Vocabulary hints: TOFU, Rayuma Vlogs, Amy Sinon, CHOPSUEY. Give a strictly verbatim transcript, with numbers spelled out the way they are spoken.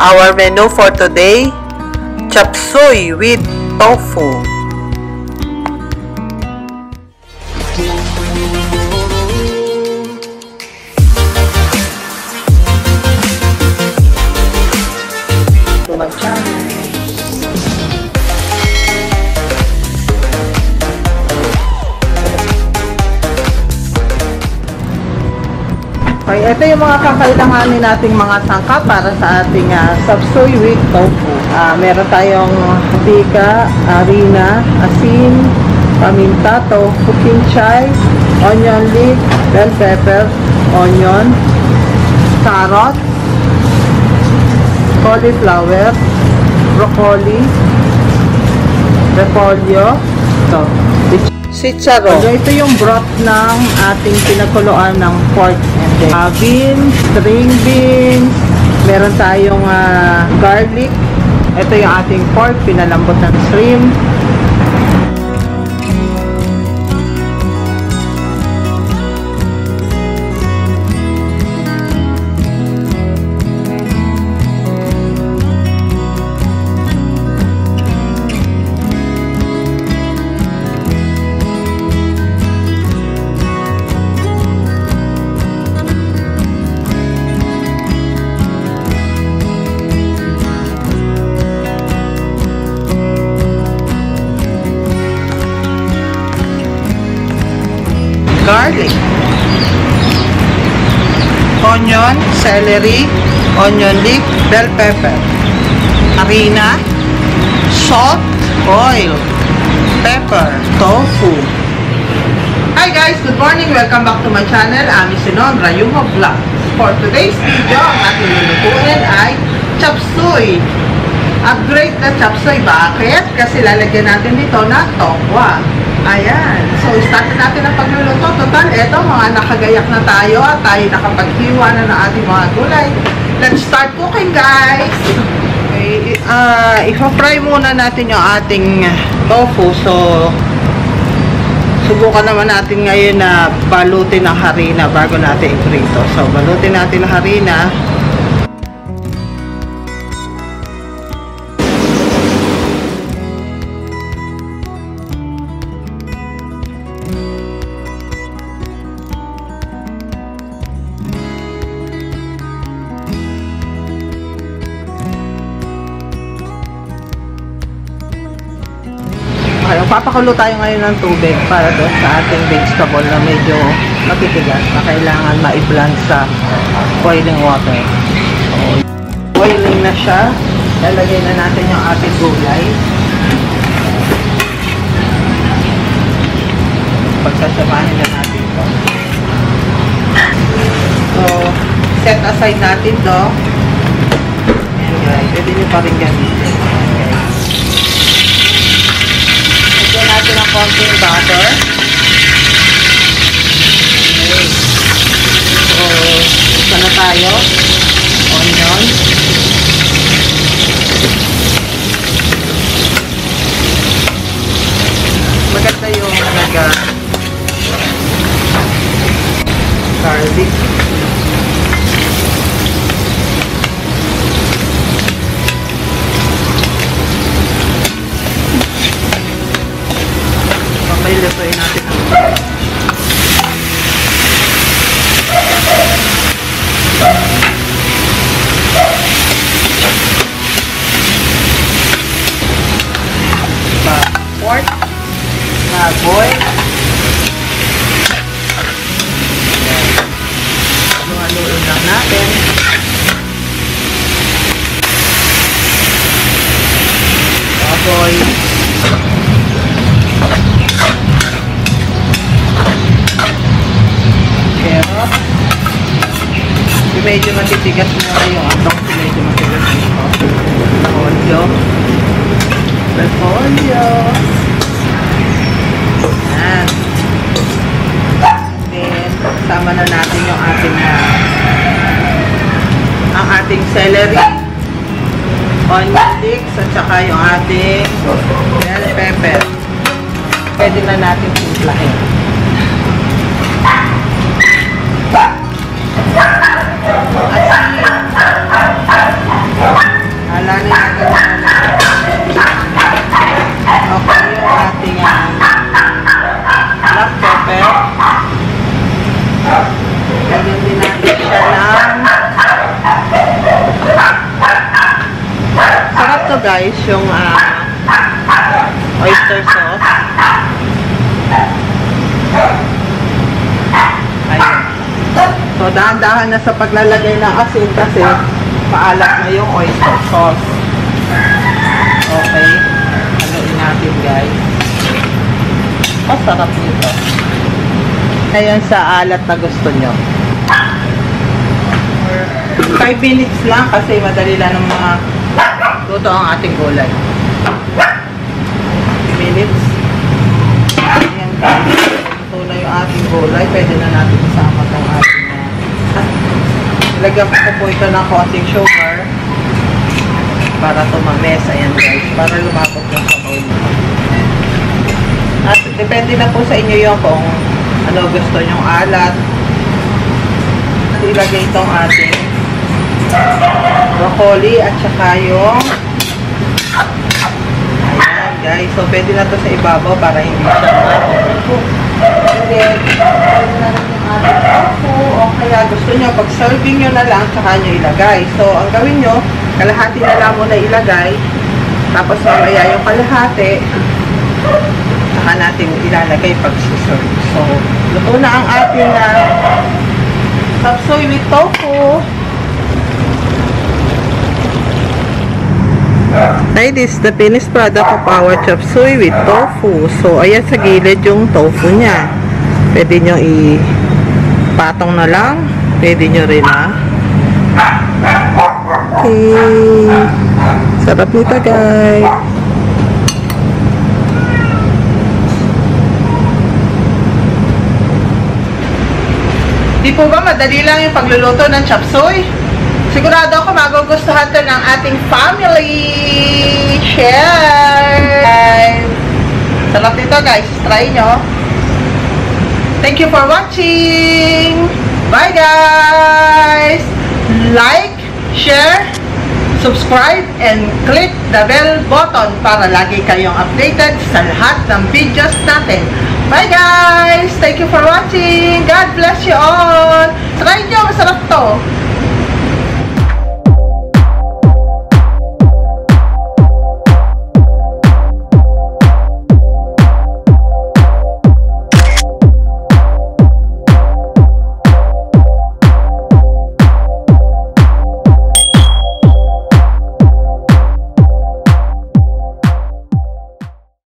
Our menu for today, chopsuey with tofu. Ito yung mga kakailanganin nating mga sangkap para sa ating uh, chopsuey with tofu. Uh, meron tayong bika, harina, asin, paminta, tofu kinchay, onion leaf, bell pepper, onion, carrot, cauliflower, broccoli, repolyo, so, sicharo. So, ito yung broth ng ating pinagkuluan ng pork. Uh, beans, string beans, meron tayong uh, garlic. Ito yung ating pork, pinalambot ng shrimp. Garlic, onion, celery, onion leaf, bell pepper, harina, salt, oil, pepper, tofu. Hi guys! Good morning! Welcome back to my channel. Amy Sinon, Rayuma Vlogs. For today's video, ang ating lulutuin ay chopsuey. Upgrade na chopsuey. Bakit? Kasi lalagyan natin dito na tokwa. Ayan. So, start natin ang pagluluto. Total, eto, mga nakagayak na tayo at tayo nakapaghiwa na ng ating mga gulay. Let's start cooking, guys! Okay, uh, ipa-fry muna natin yung ating tofu. So, subukan naman natin ngayon na balutin ng harina bago natin iprito. So, balutin natin ng harina. Papakulo tayo ngayon ng tubig para doon sa ating vegetable na medyo matitigas na kailangan ma-i-blend sa boiling water. So, boiling na siya. Lalagay na natin yung ating gulay. Pagkasamahin na natin ito. So, set aside natin ito. Ayan guys, pwede nyo pa rin gamitin. Natin ang konting butter. Okay. So, isa na tayo. Onion. Maganda yung naga garlic. Lutuin natin ang gulay. Pork na boil. Haluin lang natin. Baboy. Medyo matitigas muna yung atok. Medyo matitigas muna. Repolyo. Repolyo. Ayan. Then, sama na natin yung ating uh, ang ating celery, onion leeks, at saka yung ating bell pepper. Pwede na natin simplahin. Asin. guys, yung uh, oyster sauce. Ayun. So, dahan-dahan na sa paglalagay ng asin kasi paalat na yung oyster sauce. Okay. Haluin natin, guys. Masarap nito. Ayan sa alat na gusto nyo. five minutes lang kasi madali lang ng mga luto ang ating gulay. five minutes. Ayan guys. Luto na yung ating gulay. Pwede na natin isama itong ating uh, lagyan ko po ito ng konting sugar para tumamis. Ayan guys. Para lumapot lang sa oil. At depende na po sa inyo yung kung ano gusto nyong alat. At ilagay itong ating broccoli at saka yung ayan guys, so pwede na to sa ibabaw para hindi siya ma-cook. And then, pwede na rin yung ating tofu o kaya gusto nyo, pag serving nyo na lang, saka nyo ilagay. So, ang gawin nyo, kalahati na lang muna ilagay, tapos mamaya yung kalahati, saka natin ilalagay pag si-serve. So, luto na ang ating na uh, chopsuey with tofu. Ay, this is the finished product of our chopsuey with tofu. So, ayan sa gilid yung tofu niya. Pwede nyo ipatong na lang. Pwede nyo rin na. Okay. Sarap nito, guys. Di po ba madali lang yung pagluluto ng chopsuey? Sigurado ako magugustuhan to ng ating family. Share! Sarap nito guys. Try nyo. Thank you for watching. Bye guys! Like, share, subscribe, and click the bell button para lagi kayong updated sa lahat ng videos natin. Bye guys! Thank you for watching. God bless you all. Try nyo. Masarap to.